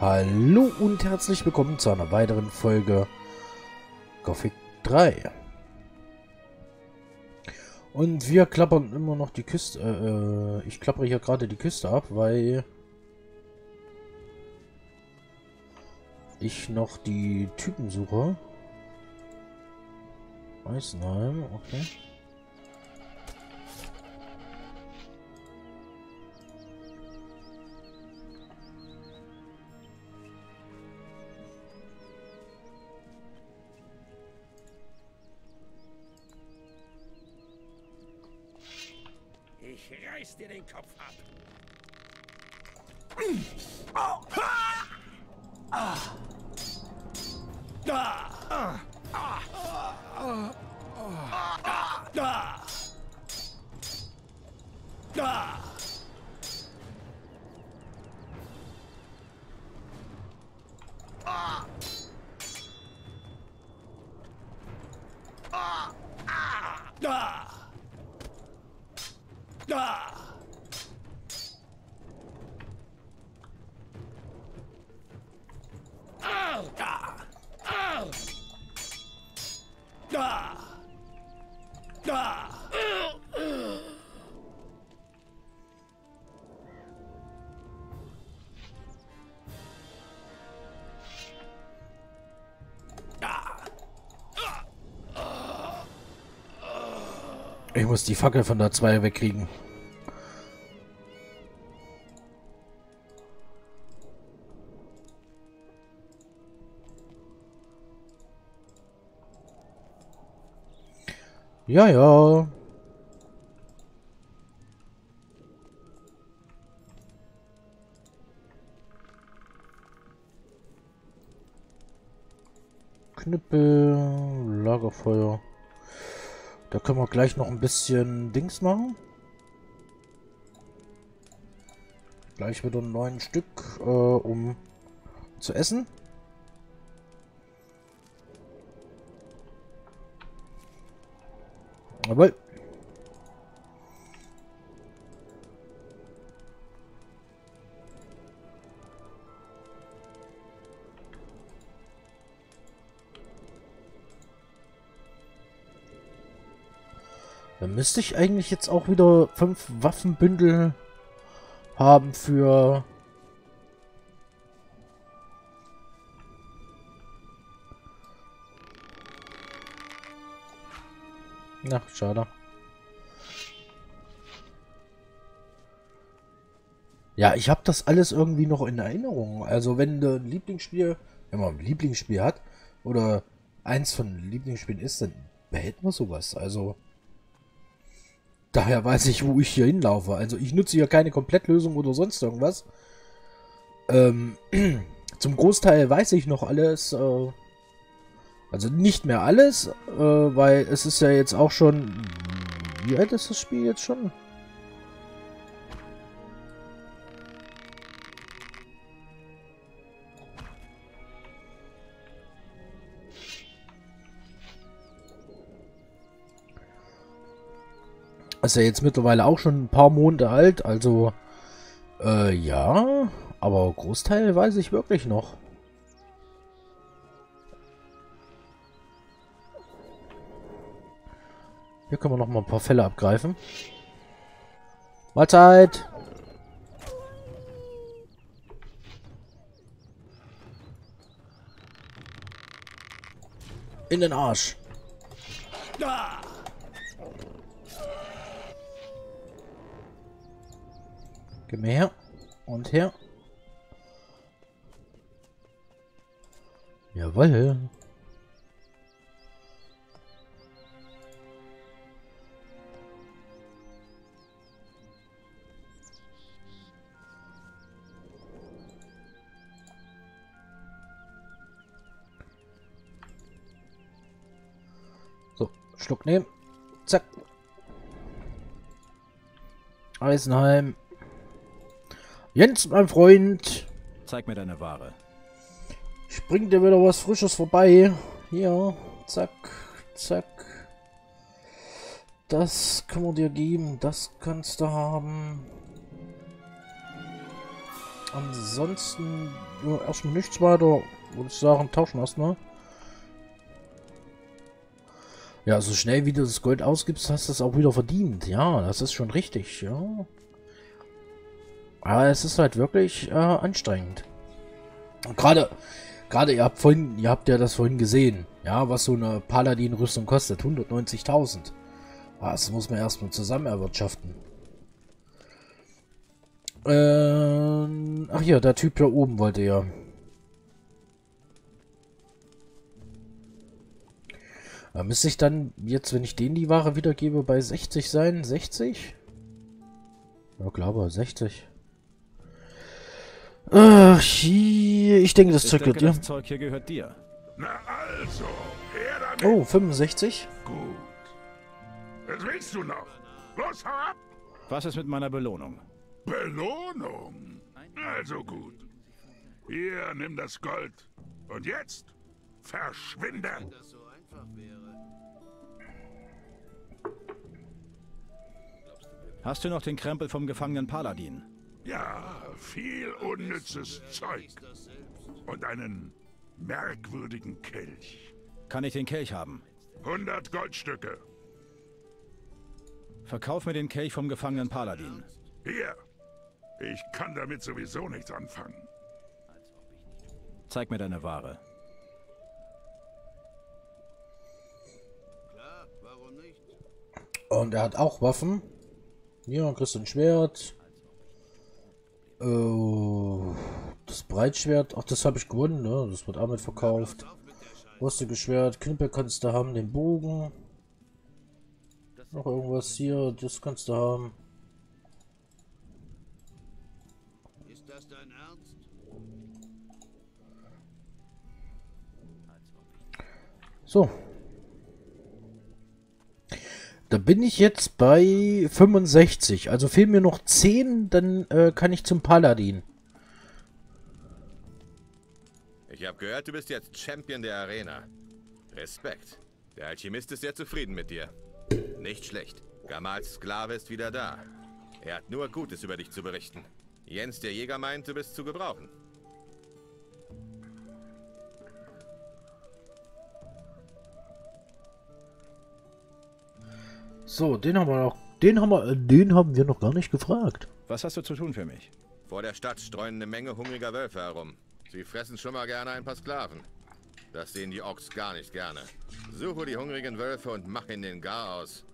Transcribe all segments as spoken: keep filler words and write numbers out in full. Hallo und herzlich willkommen zu einer weiteren Folge Gothic drei. Und wir klappern immer noch die Küste. Äh, ich klappere hier gerade die Küste ab, weil ich noch die Typen suche. Weißenheim, okay. Ich reiß dir den Kopf ab. Ich muss die Fackel von der zwei wegkriegen. Ja, ja. Knüppel, Lagerfeuer. Da können wir gleich noch ein bisschen Dings machen. Gleich wieder neun Stück, äh, um zu essen. Jawohl. Dann müsste ich eigentlich jetzt auch wieder fünf Waffenbündel haben für na, schade. Ja, ich habe das alles irgendwie noch in Erinnerung. Also wenn du ein Lieblingsspiel, wenn man ein Lieblingsspiel hat, oder eins von Lieblingsspielen ist, dann behält man sowas. Also daher weiß ich, wo ich hier hinlaufe. Also ich nutze hier keine Komplettlösung oder sonst irgendwas. Ähm, zum Großteil weiß ich noch alles. Äh, also nicht mehr alles, äh, weil es ist ja jetzt auch schon... Wie alt ist das Spiel jetzt schon? Ist ja jetzt mittlerweile auch schon ein paar Monate alt, also äh, ja, aber Großteil weiß ich wirklich noch. Hier können wir noch mal ein paar Fälle abgreifen. Mahlzeit! In den Arsch! Da! Gib mir her und her. Jawohl. So, Schluck nehmen. Zack. Eisenheim. Jens, mein Freund. Zeig mir deine Ware. Ich bring dir wieder was Frisches vorbei. Hier, zack, zack. Das können wir dir geben, das kannst du haben. Ansonsten erstmal nichts weiter, würde ich sagen, tauschen erstmal. Ja, so schnell wie du das Gold ausgibst, hast du es auch wieder verdient. Ja, das ist schon richtig, ja. Aber es ist halt wirklich äh, anstrengend. Gerade, gerade ihr habt vorhin, ihr habt ja das vorhin gesehen, ja, was so eine Paladin-Rüstung kostet, hundertneunzigtausend. Das muss man erstmal zusammen erwirtschaften. Ähm, ach ja, der Typ da oben wollte ja. Da müsste ich dann jetzt, wenn ich denen die Ware wiedergebe, bei sechzig sein? sechzig? Ja, glaube sechzig. Ach, ich denke, das Zeug gehört dir. Das Zeug hier gehört dir. Na also, oh, fünfundsechzig. Gut. Was willst du noch? Los, hau ab! Was ist mit meiner Belohnung? Belohnung? Also gut. Hier, nimm das Gold. Und jetzt verschwinde! Wenn das so einfach wäre. Hast du noch den Krempel vom gefangenen Paladin? Ja, viel unnützes Zeug. Und einen merkwürdigen Kelch. Kann ich den Kelch haben? hundert Goldstücke. Verkauf mir den Kelch vom gefangenen Paladin. Hier. Ich kann damit sowieso nichts anfangen. Zeig mir deine Ware. Klar, warum nicht? Und er hat auch Waffen. Hier, kriegst du ein Schwert. Oh, das Breitschwert. Ach, das habe ich gewonnen, ne? Das wird auch mit verkauft. Rostiges Schwert, Knüppel kannst du haben, den Bogen. Noch irgendwas hier, das kannst du haben. Ist das dein Ernst? So. Da bin ich jetzt bei fünfundsechzig. Also fehlen mir noch zehn, dann äh, kann ich zum Paladin. Ich habe gehört, du bist jetzt Champion der Arena. Respekt. Der Alchemist ist sehr zufrieden mit dir. Nicht schlecht. Gamals Sklave ist wieder da. Er hat nur Gutes über dich zu berichten. Jens, der Jäger, meint, du bist zu gebrauchen. So, den haben wir noch. Den haben wir, den haben wir noch gar nicht gefragt. Was hast du zu tun für mich? Vor der Stadt streuen eine Menge hungriger Wölfe herum. Sie fressen schon mal gerne ein paar Sklaven. Das sehen die Orks gar nicht gerne. Suche die hungrigen Wölfe und mach ihnen den Gar aus.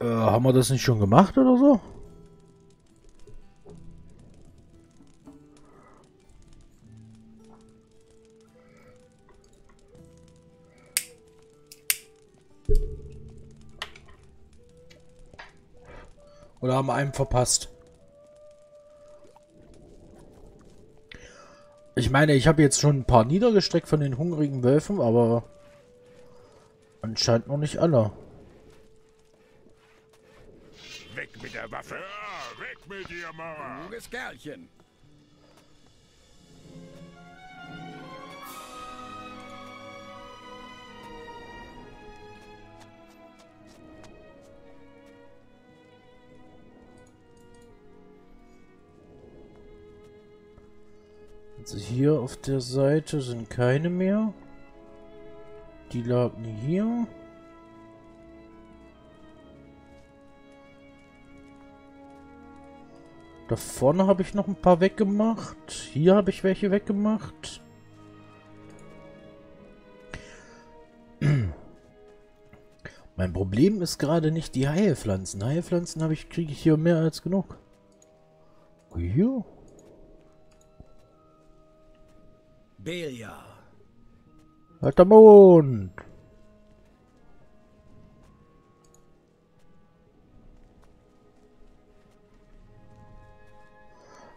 Äh, haben wir das nicht schon gemacht oder so? Oder haben wir einen verpasst? Ich meine, ich habe jetzt schon ein paar niedergestreckt von den hungrigen Wölfen, aber anscheinend noch nicht alle. Weg mit der Waffe! Ja, weg mit dir, Mauer! Junges Kerlchen! Also hier auf der Seite sind keine mehr. Die lagen hier. Da vorne habe ich noch ein paar weggemacht. Hier habe ich welche weggemacht. Mein Problem ist gerade nicht die Heilpflanzen. Heilpflanzen habe ich, kriege ich hier mehr als genug. Hier. Belia. Alter Mond.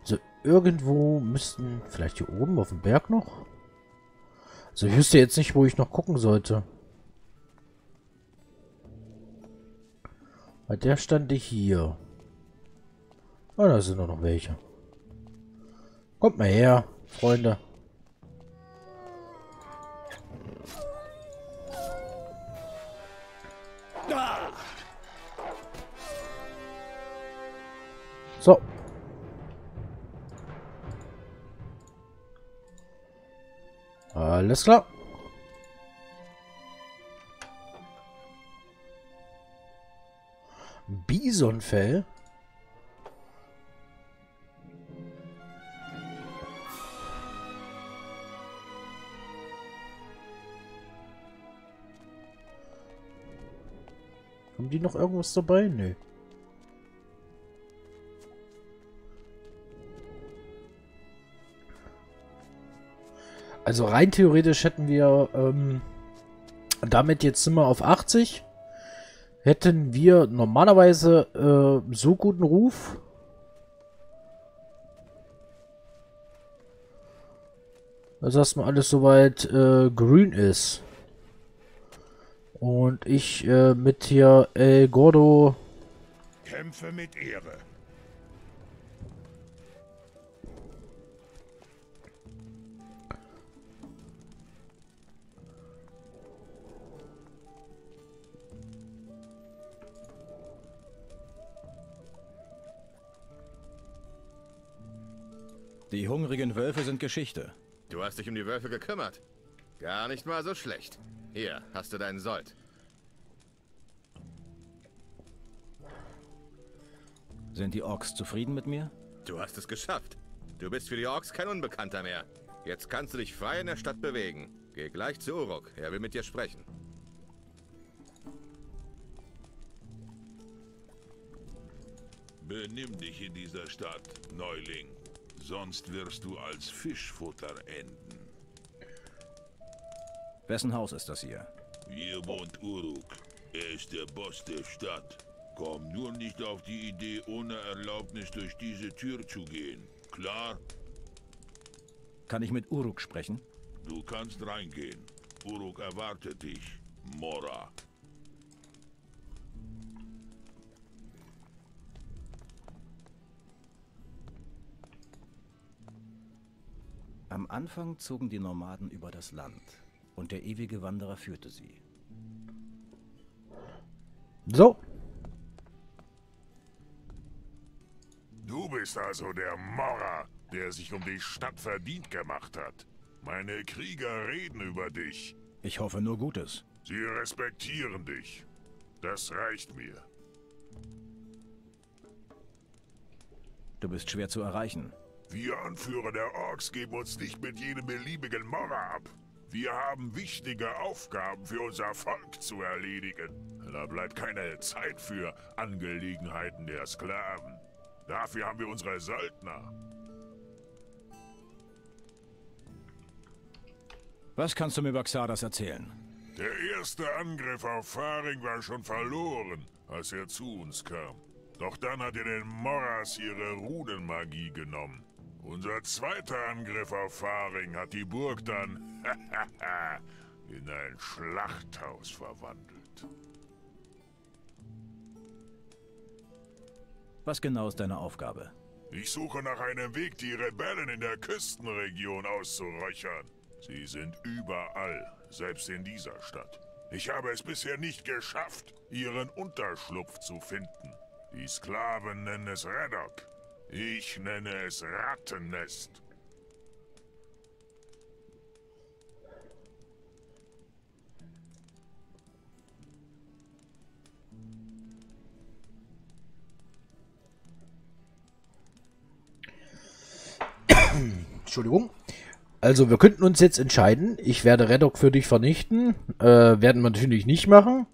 Also irgendwo müssten, vielleicht hier oben auf dem Berg noch. Also ich wüsste jetzt nicht, wo ich noch gucken sollte. Bei der stand ich hier. Ah, da sind nur noch welche. Kommt mal her, Freunde. So, Alles klar. Bisonfell. Haben die noch irgendwas dabei? Nö. Also rein theoretisch hätten wir ähm, damit jetzt sind wir auf achtzig. Hätten wir normalerweise äh, so guten Ruf. Also erstmal alles soweit äh, grün ist. Und ich äh, mit hier El Gordo. Kämpfe mit Ehre. Die hungrigen Wölfe sind Geschichte. Du hast dich um die Wölfe gekümmert. Gar nicht mal so schlecht. Hier, hast du deinen Sold. Sind die Orks zufrieden mit mir? Du hast es geschafft. Du bist für die Orks kein Unbekannter mehr. Jetzt kannst du dich frei in der Stadt bewegen. Geh gleich zu Uruk. Er will mit dir sprechen. Benimm dich in dieser Stadt, Neuling. Sonst wirst du als Fischfutter enden. Wessen Haus ist das hier? Hier wohnt Uruk. Er ist der Boss der Stadt. Komm nur nicht auf die Idee, ohne Erlaubnis durch diese Tür zu gehen. Klar? Kann ich mit Uruk sprechen? Du kannst reingehen. Uruk erwartet dich, Mora. Am Anfang zogen die Nomaden über das Land und der ewige Wanderer führte sie. So. Du bist also der Mora, der sich um die Stadt verdient gemacht hat. Meine Krieger reden über dich. Ich hoffe nur Gutes. Sie respektieren dich. Das reicht mir. Du bist schwer zu erreichen. Wir Anführer der Orks geben uns nicht mit jedem beliebigen Mora ab. Wir haben wichtige Aufgaben für unser Volk zu erledigen. Da bleibt keine Zeit für Angelegenheiten der Sklaven. Dafür haben wir unsere Söldner. Was kannst du mir über Xardas erzählen? Der erste Angriff auf Faring war schon verloren, als er zu uns kam. Doch dann hat er den Moras ihre Rudenmagie genommen. Unser zweiter Angriff auf Faring hat die Burg dann in ein Schlachthaus verwandelt. Was genau ist deine Aufgabe? Ich suche nach einem Weg, die Rebellen in der Küstenregion auszuräuchern. Sie sind überall, selbst in dieser Stadt. Ich habe es bisher nicht geschafft, ihren Unterschlupf zu finden. Die Sklaven nennen es Reddog. Ich nenne es Rattennest. Entschuldigung. Also wir könnten uns jetzt entscheiden. Ich werde Reddog für dich vernichten. Äh, werden wir natürlich nicht machen.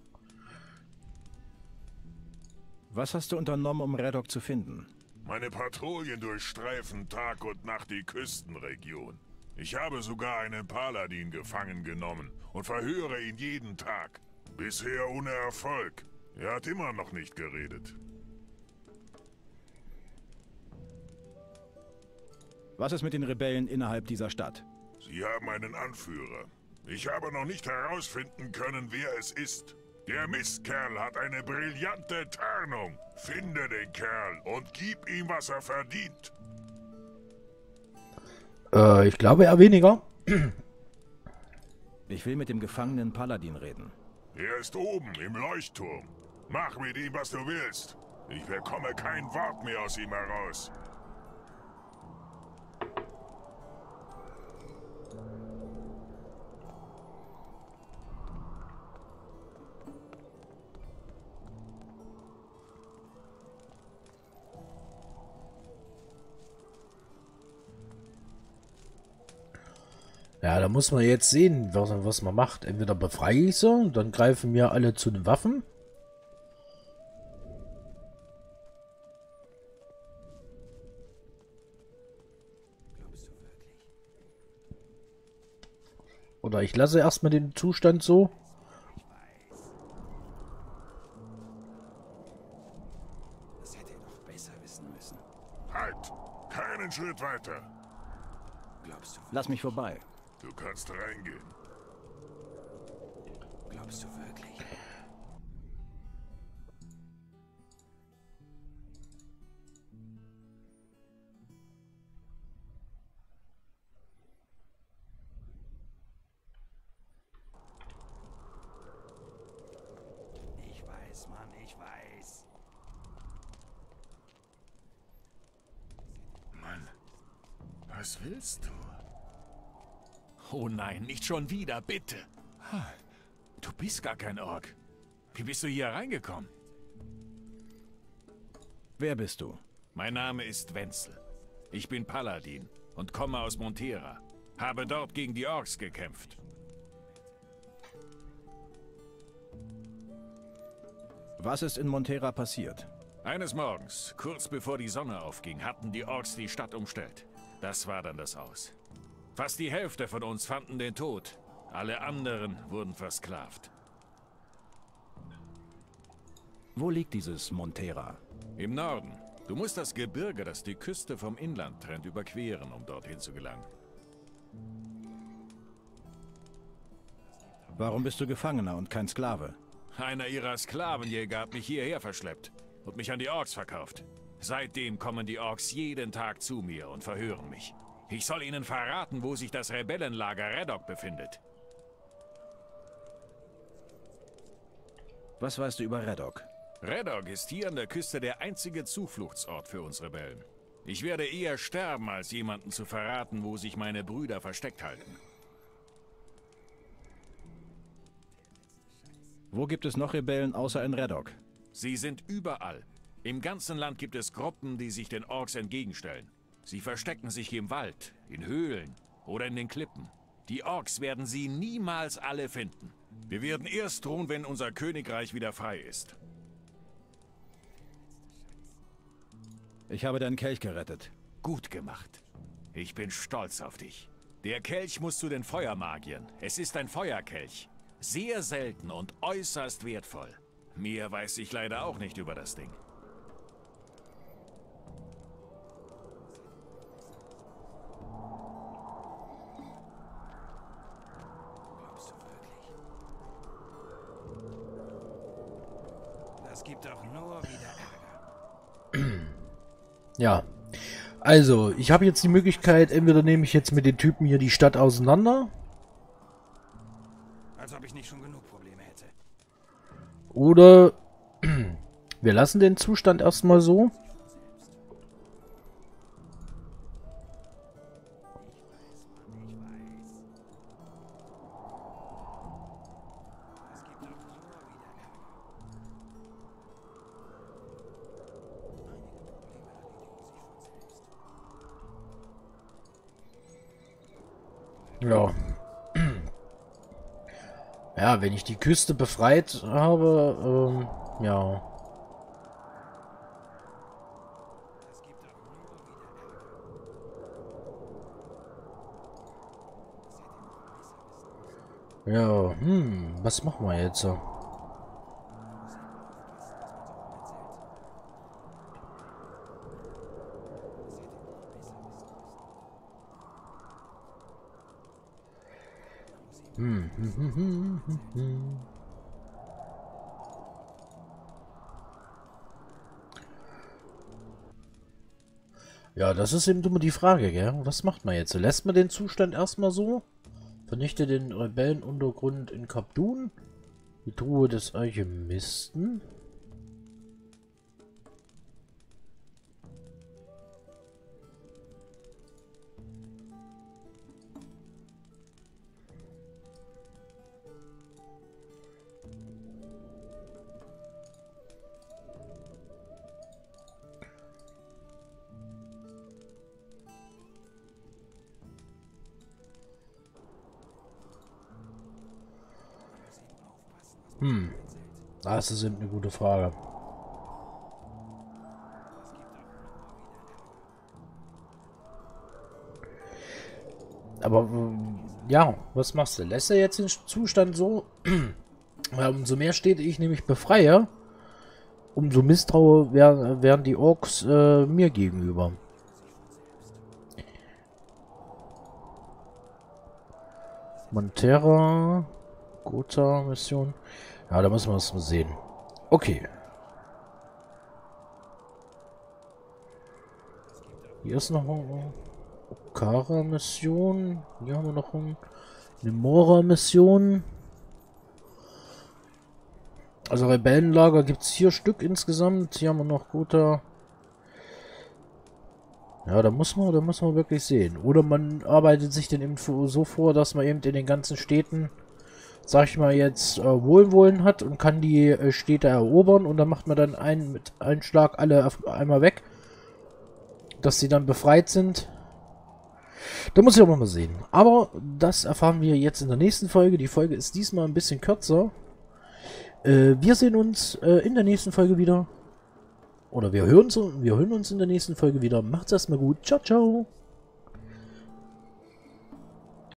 Was hast du unternommen, um Reddog zu finden? Meine Patrouillen durchstreifen Tag und Nacht die Küstenregion. Ich habe sogar einen Paladin gefangen genommen und verhöre ihn jeden Tag. Bisher ohne Erfolg. Er hat immer noch nicht geredet. Was ist mit den Rebellen innerhalb dieser Stadt? Sie haben einen Anführer. Ich habe noch nicht herausfinden können, wer es ist. Der Mistkerl hat eine brillante Tarnung. Finde den Kerl und gib ihm, was er verdient. Äh, ich glaube eher weniger. Ich will mit dem gefangenen Paladin reden. Er ist oben im Leuchtturm. Mach mit ihm, was du willst. Ich bekomme kein Wort mehr aus ihm heraus. Ja, da muss man jetzt sehen, was, was man macht. Entweder befreie ich sie, dann greifen mir alle zu den Waffen. Oder ich lasse erstmal den Zustand so. Das hätte er noch besser wissen müssen. Halt! Keinen Schritt weiter! Glaubst du, lass mich vorbei. Du kannst reingehen. Glaubst du wirklich? Was willst du? Oh nein, nicht schon wieder, bitte. Du bist gar kein Ork. Wie bist du hier reingekommen? Wer bist du? Mein Name ist Wenzel. Ich bin Paladin und komme aus Montera. Habe dort gegen die Orks gekämpft. Was ist in Montera passiert? Eines Morgens, kurz bevor die Sonne aufging, hatten die Orks die Stadt umstellt. Das war dann das Aus. Fast die Hälfte von uns fanden den Tod. Alle anderen wurden versklavt. Wo liegt dieses Montera? Im Norden. Du musst das Gebirge, das die Küste vom Inland trennt, überqueren, um dorthin zu gelangen. Warum bist du Gefangener und kein Sklave? Einer ihrer Sklavenjäger hat mich hierher verschleppt und mich an die Orks verkauft. Seitdem kommen die Orks jeden Tag zu mir und verhören mich. Ich soll ihnen verraten, wo sich das Rebellenlager Reddog befindet. Was weißt du über Reddog? Reddog ist hier an der Küste der einzige Zufluchtsort für uns Rebellen. Ich werde eher sterben, als jemanden zu verraten, wo sich meine Brüder versteckt halten. Wo gibt es noch Rebellen außer in Reddog? Sie sind überall. Im ganzen Land gibt es Gruppen, die sich den Orks entgegenstellen. Sie verstecken sich im Wald, in Höhlen oder in den Klippen. Die Orks werden sie niemals alle finden. Wir werden erst ruhen, wenn unser Königreich wieder frei ist. Ich habe deinen Kelch gerettet. Gut gemacht. Ich bin stolz auf dich. Der Kelch muss zu den Feuermagiern. Es ist ein Feuerkelch. Sehr selten und äußerst wertvoll. Mehr weiß ich leider auch nicht über das Ding. Ja, also ich habe jetzt die Möglichkeit, entweder nehme ich jetzt mit den Typen hier die Stadt auseinander. Als ob ich nicht schon genug Probleme hätte. Oder wir lassen den Zustand erstmal so. Ja. Ja, wenn ich die Küste befreit habe, ähm, ja. Ja, hm, was machen wir jetzt so? Ja, das ist eben immer die Frage, gell? Was macht man jetzt? Lässt man den Zustand erstmal so? Vernichte den Rebellenuntergrund in Kapdun? Die Truhe des Alchemisten? Hm. Das ist eine gute Frage. Aber ja, was machst du? Lässt er jetzt den Zustand so? Weil umso mehr Städte ich nämlich befreie, umso misstraue werden, werden die Orks äh, mir gegenüber. Montera, Gotha Mission. Ja, da müssen wir es mal sehen. Okay. Hier ist noch eine Okara Mission. Hier haben wir noch eine Mora Mission. Also Rebellenlager gibt es hier Stück insgesamt. Hier haben wir noch Gotha. Ja, da muss man, da muss man wirklich sehen. Oder man arbeitet sich denn eben so vor, dass man eben in den ganzen Städten, sag ich mal jetzt, äh, Wohlwollen hat und kann die äh, Städte erobern und dann macht man dann einen mit einem Schlag alle auf einmal weg, dass sie dann befreit sind. Da muss ich auch mal sehen. Aber das erfahren wir jetzt in der nächsten Folge. Die Folge ist diesmal ein bisschen kürzer. Äh, wir sehen uns äh, in der nächsten Folge wieder. Oder wir hören, wir hören uns in der nächsten Folge wieder. Macht's erstmal gut. Ciao, ciao.